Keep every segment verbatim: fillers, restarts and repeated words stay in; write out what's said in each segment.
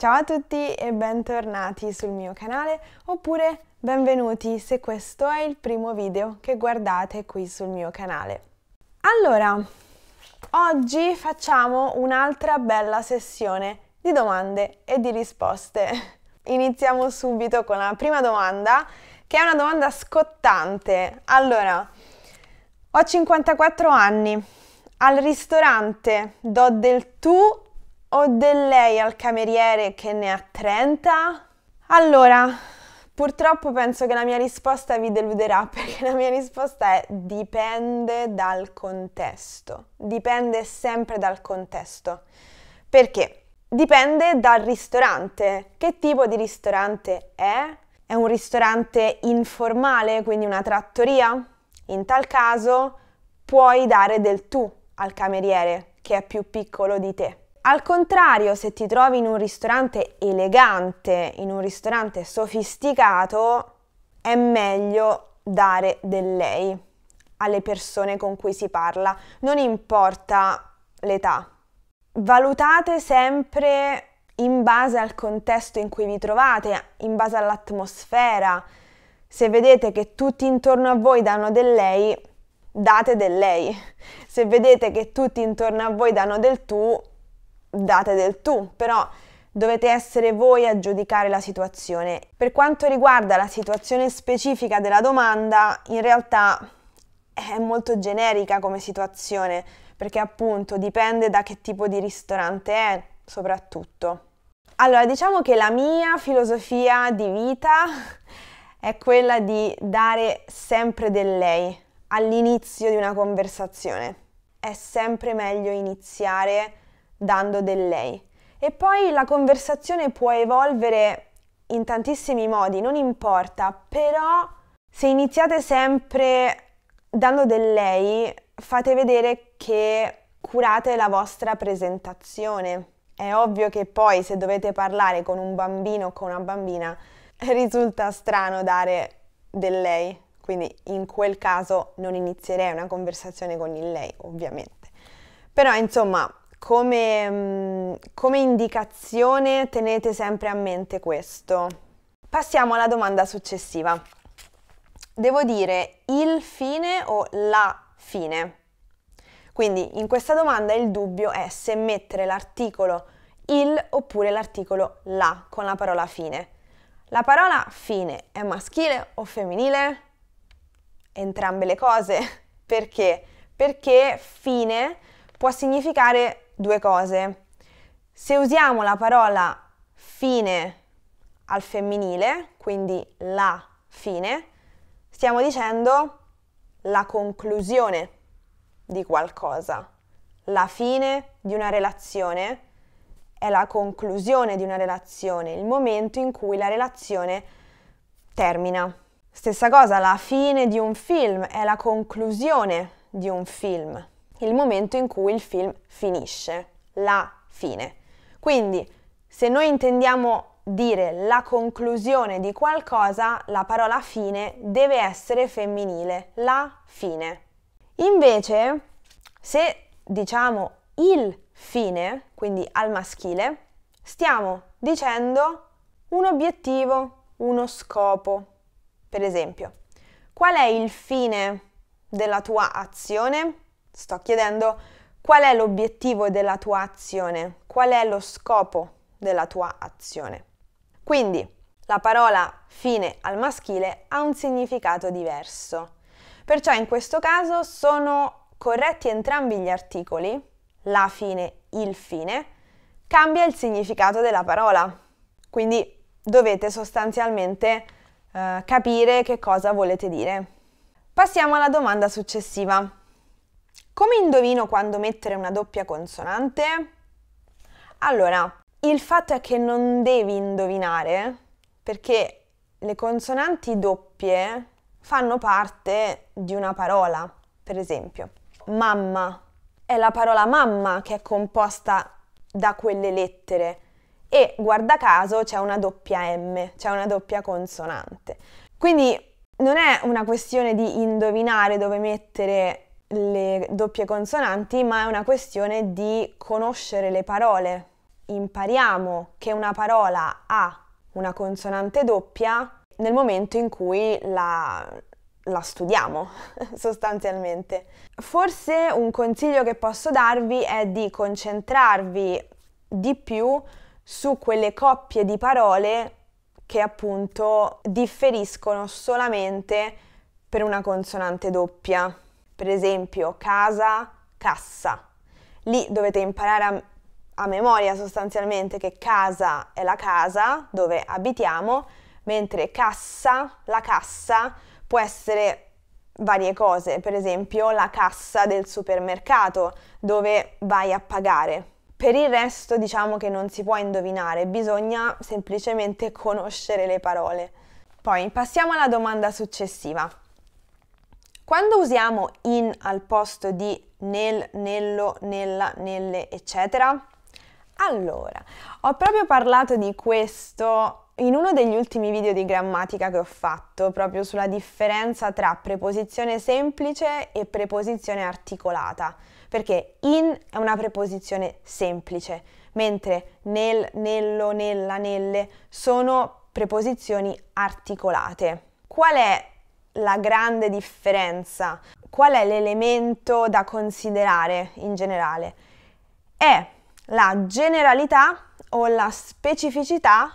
Ciao a tutti e bentornati sul mio canale, oppure benvenuti se questo è il primo video che guardate qui sul mio canale. Allora, oggi facciamo un'altra bella sessione di domande e di risposte. Iniziamo subito con la prima domanda, che è una domanda scottante. Allora, ho cinquantaquattro anni, al ristorante do del tu o del lei al cameriere che ne ha trenta? Allora, purtroppo penso che la mia risposta vi deluderà, perché la mia risposta è dipende dal contesto. Dipende sempre dal contesto. Perché? Dipende dal ristorante. Che tipo di ristorante è? È un ristorante informale, quindi una trattoria? In tal caso puoi dare del tu al cameriere, che è più piccolo di te. Al contrario, se ti trovi in un ristorante elegante, in un ristorante sofisticato, è meglio dare del lei alle persone con cui si parla, non importa l'età. Valutate sempre in base al contesto in cui vi trovate, in base all'atmosfera. Se vedete che tutti intorno a voi danno del lei, date del lei. Se vedete che tutti intorno a voi danno del tu, date del tu, però dovete essere voi a giudicare la situazione. Per quanto riguarda la situazione specifica della domanda, in realtà è molto generica come situazione, perché appunto dipende da che tipo di ristorante è, soprattutto. Allora, diciamo che la mia filosofia di vita è quella di dare sempre del lei all'inizio di una conversazione. È sempre meglio iniziare dando del lei. E poi la conversazione può evolvere in tantissimi modi, non importa, però se iniziate sempre dando del lei, fate vedere che curate la vostra presentazione. È ovvio che poi se dovete parlare con un bambino o con una bambina, risulta strano dare del lei, quindi in quel caso non inizierei una conversazione con il lei, ovviamente. Però insomma, Come, come indicazione tenete sempre a mente questo. Passiamo alla domanda successiva. Devo dire il fine o la fine? Quindi in questa domanda il dubbio è se mettere l'articolo il oppure l'articolo la con la parola fine. La parola fine è maschile o femminile? Entrambe le cose. Perché? Perché fine può significare due cose. Se usiamo la parola fine al femminile, quindi la fine, stiamo dicendo la conclusione di qualcosa. La fine di una relazione è la conclusione di una relazione, il momento in cui la relazione termina. Stessa cosa, la fine di un film è la conclusione di un film, il momento in cui il film finisce, la fine. Quindi, se noi intendiamo dire la conclusione di qualcosa, la parola fine deve essere femminile, la fine. Invece, se diciamo il fine, quindi al maschile, stiamo dicendo un obiettivo, uno scopo. Per esempio, qual è il fine della tua azione? Sto chiedendo qual è l'obiettivo della tua azione, qual è lo scopo della tua azione. Quindi la parola fine al maschile ha un significato diverso. Perciò in questo caso sono corretti entrambi gli articoli, la fine, il fine, cambia il significato della parola. Quindi dovete sostanzialmente eh, capire che cosa volete dire. Passiamo alla domanda successiva. Come indovino quando mettere una doppia consonante? Allora, il fatto è che non devi indovinare, perché le consonanti doppie fanno parte di una parola. Per esempio, mamma. È la parola mamma che è composta da quelle lettere e, guarda caso, c'è una doppia M, c'è una doppia consonante. Quindi non è una questione di indovinare dove mettere le doppie consonanti, ma è una questione di conoscere le parole impariamo che una parola ha una consonante doppia nel momento in cui la, la studiamo, sostanzialmente. Forse un consiglio che posso darvi è di concentrarvi di più su quelle coppie di parole che appunto differiscono solamente per una consonante doppia. Per esempio casa, cassa. Lì dovete imparare a a memoria sostanzialmente che casa è la casa dove abitiamo, mentre cassa, la cassa, può essere varie cose, per esempio la cassa del supermercato dove vai a pagare. Per il resto diciamo che non si può indovinare, bisogna semplicemente conoscere le parole. Poi passiamo alla domanda successiva. Quando usiamo in al posto di nel, nello, nella, nelle, eccetera? Allora, ho proprio parlato di questo in uno degli ultimi video di grammatica che ho fatto, proprio sulla differenza tra preposizione semplice e preposizione articolata, perché in è una preposizione semplice, mentre nel, nello, nella, nelle sono preposizioni articolate. Qual è la grande differenza? Qual è l'elemento da considerare in generale? È la generalità o la specificità,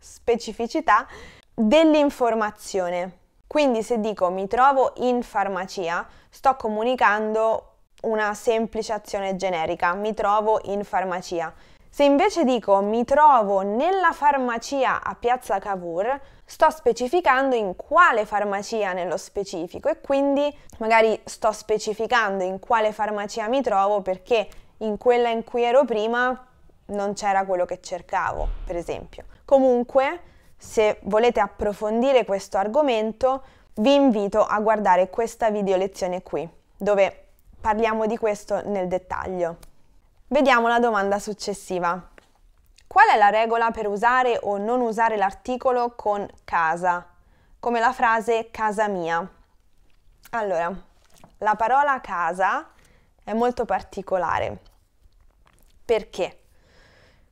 specificità dell'informazione. Quindi se dico mi trovo in farmacia, sto comunicando una semplice azione generica, mi trovo in farmacia. Se invece dico mi trovo nella farmacia a Piazza Cavour, sto specificando in quale farmacia nello specifico e quindi magari sto specificando in quale farmacia mi trovo perché in quella in cui ero prima non c'era quello che cercavo, per esempio. Comunque, se volete approfondire questo argomento, vi invito a guardare questa video lezione qui, dove parliamo di questo nel dettaglio. Vediamo la domanda successiva. Qual è la regola per usare o non usare l'articolo con casa, come la frase casa mia? Allora, la parola casa è molto particolare. Perché?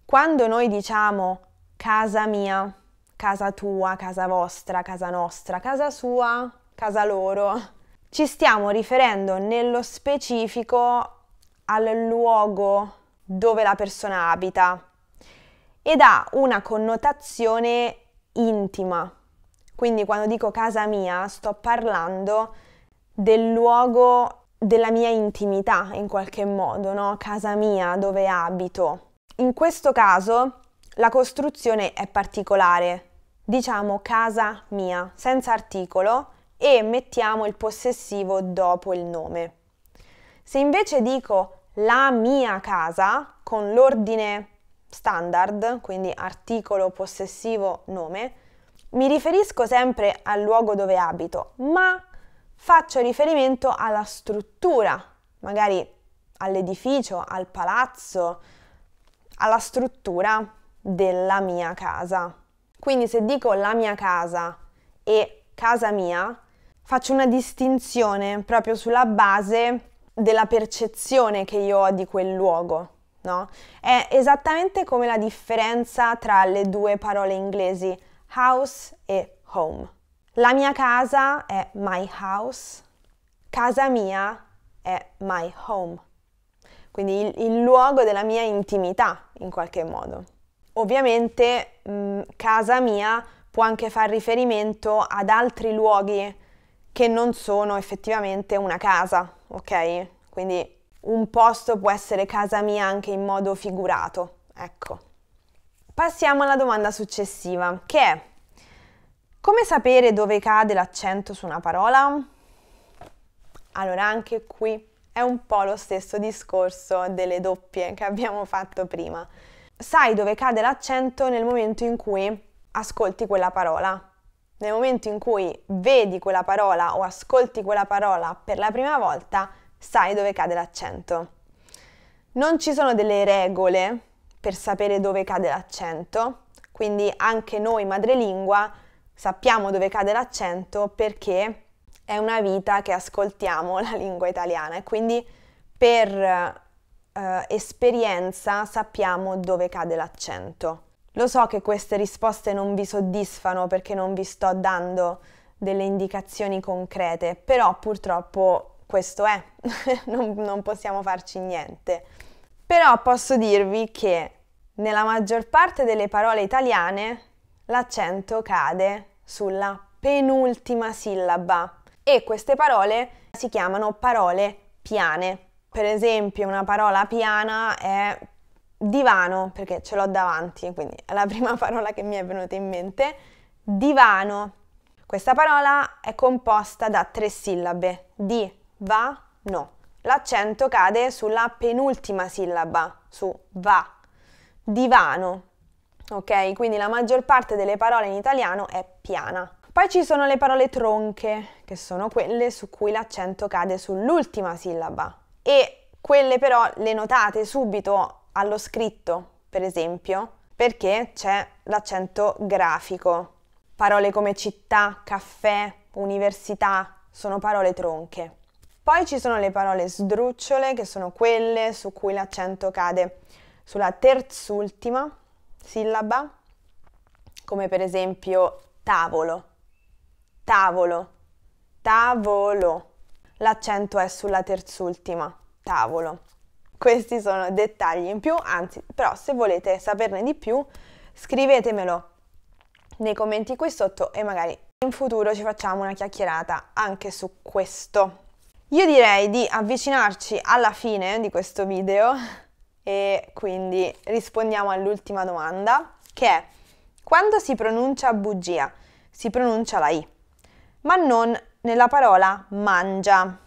Quando noi diciamo casa mia, casa tua, casa vostra, casa nostra, casa sua, casa loro, ci stiamo riferendo nello specifico al luogo dove la persona abita ed ha una connotazione intima. Quindi quando dico casa mia sto parlando del luogo della mia intimità in qualche modo, no? Casa mia, dove abito. In questo caso la costruzione è particolare. Diciamo casa mia senza articolo e mettiamo il possessivo dopo il nome. Se invece dico la mia casa con l'ordine standard, quindi articolo, possessivo, nome, mi riferisco sempre al luogo dove abito, ma faccio riferimento alla struttura, magari all'edificio, al palazzo, alla struttura della mia casa. Quindi se dico la mia casa e casa mia, faccio una distinzione proprio sulla base della percezione che io ho di quel luogo, no? È esattamente come la differenza tra le due parole inglesi house e home. La mia casa è my house, casa mia è my home, quindi il, il luogo della mia intimità in qualche modo. Ovviamente mh, casa mia può anche far riferimento ad altri luoghi che non sono effettivamente una casa, ok? Quindi un posto può essere casa mia anche in modo figurato, ecco. Passiamo alla domanda successiva, che è: come sapere dove cade l'accento su una parola? Allora, anche qui è un po' lo stesso discorso delle doppie che abbiamo fatto prima. Sai dove cade l'accento nel momento in cui ascolti quella parola. Nel momento in cui vedi quella parola o ascolti quella parola per la prima volta, sai dove cade l'accento. Non ci sono delle regole per sapere dove cade l'accento, quindi anche noi madrelingua sappiamo dove cade l'accento perché è una vita che ascoltiamo la lingua italiana e quindi per eh, esperienza sappiamo dove cade l'accento. Lo so che queste risposte non vi soddisfano perché non vi sto dando delle indicazioni concrete, però purtroppo questo è, non, non possiamo farci niente. Però posso dirvi che nella maggior parte delle parole italiane l'accento cade sulla penultima sillaba e queste parole si chiamano parole piane. Per esempio una parola piana è divano, perché ce l'ho davanti, quindi è la prima parola che mi è venuta in mente, divano. Questa parola è composta da tre sillabe, di, va, no. L'accento cade sulla penultima sillaba, su va, divano, ok? Quindi la maggior parte delle parole in italiano è piana. Poi ci sono le parole tronche, che sono quelle su cui l'accento cade sull'ultima sillaba e quelle però le notate subito allo scritto, per esempio, perché c'è l'accento grafico. Parole come città, caffè, università sono parole tronche. Poi ci sono le parole sdrucciole, che sono quelle su cui l'accento cade sulla terzultima sillaba, come per esempio tavolo, tavolo, tavolo. L'accento è sulla terzultima, tavolo. Questi sono dettagli in più, anzi, però se volete saperne di più, scrivetemelo nei commenti qui sotto e magari in futuro ci facciamo una chiacchierata anche su questo. Io direi di avvicinarci alla fine di questo video e quindi rispondiamo all'ultima domanda, che è: quando si pronuncia bugia si pronuncia la i, ma non nella parola mangia.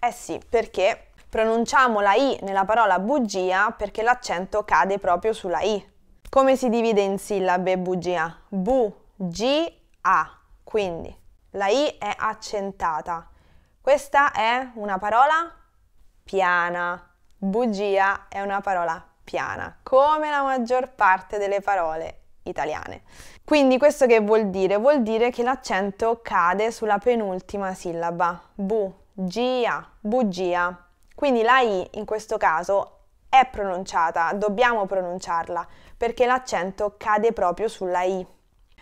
Eh sì, perché pronunciamo la i nella parola bugia perché l'accento cade proprio sulla i. Come si divide in sillabe bugia? Bu-gi-a, quindi la i è accentata. Questa è una parola piana, bugia è una parola piana, come la maggior parte delle parole italiane. Quindi questo che vuol dire? Vuol dire che l'accento cade sulla penultima sillaba, bu-gi-a, bugia. Quindi la i in questo caso è pronunciata, dobbiamo pronunciarla, perché l'accento cade proprio sulla i.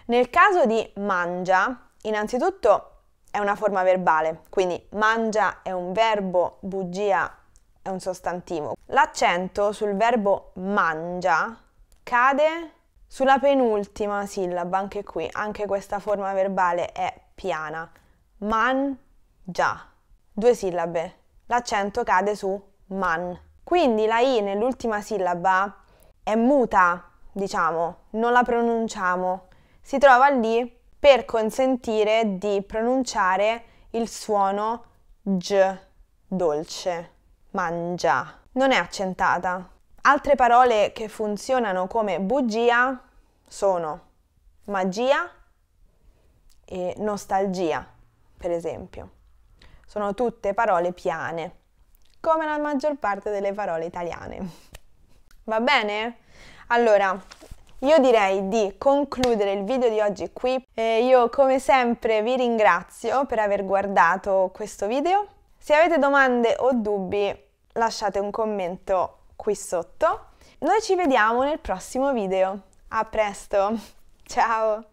Nel caso di mangia, innanzitutto è una forma verbale, quindi mangia è un verbo, bugia è un sostantivo. L'accento sul verbo mangia cade sulla penultima sillaba, anche qui, anche questa forma verbale è piana. Man-gia, due sillabe. L'accento cade su man. Quindi la i nell'ultima sillaba è muta, diciamo, non la pronunciamo. Si trova lì per consentire di pronunciare il suono g, dolce, mangia. Non è accentata. Altre parole che funzionano come bugia sono magia e nostalgia, per esempio. Sono tutte parole piane, come la maggior parte delle parole italiane. Va bene? Allora, io direi di concludere il video di oggi qui. E io come sempre vi ringrazio per aver guardato questo video. Se avete domande o dubbi lasciate un commento qui sotto. Noi ci vediamo nel prossimo video. A presto, ciao!